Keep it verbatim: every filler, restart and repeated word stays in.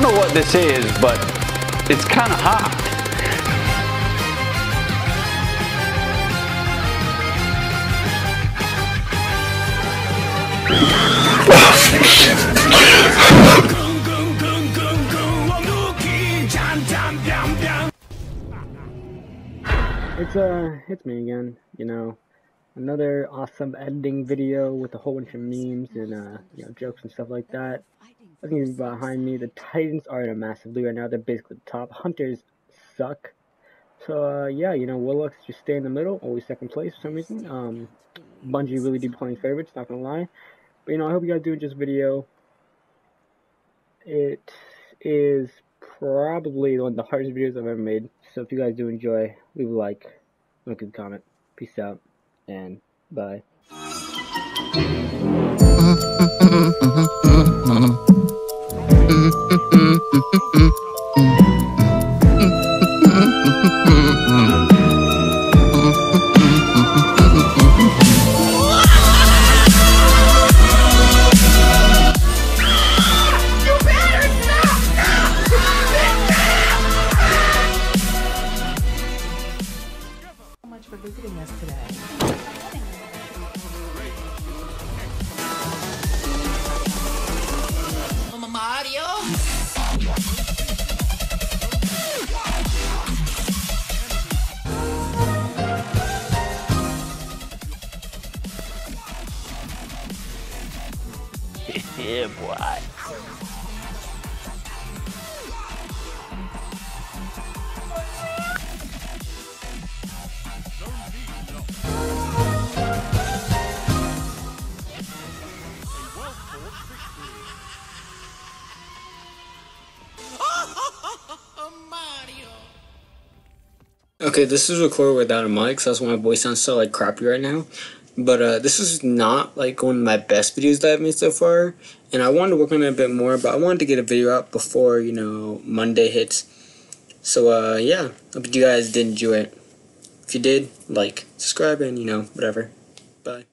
don't know what this is, but it's kind of hot. It's uh, it's me again, you know, another awesome editing video with a whole bunch of memes and uh, you know, jokes and stuff like that. As you can see behind me, the Titans are in a massive lead right now. They're basically the top. Hunters suck. So uh, yeah, you know, Willux just stay in the middle, always second place for some reason. Um, Bungie really be playing favorites, not gonna lie. But you know, I hope you guys do enjoy this video. It is probably one of the hardest videos I've ever made. So if you guys do enjoy, leave a like, make a comment. Peace out, and bye. For visiting us today. Mama Mario. Yeah, boy. Okay, this is recorded without a mic, so that's why my voice sounds so like crappy right now. But uh, this is not like one of my best videos that I've made so far, and I wanted to work on it a bit more. But I wanted to get a video out before, you know, Monday hits. So uh, yeah, hope you guys did enjoy it. If you did, like, subscribe, and you know, whatever. Bye.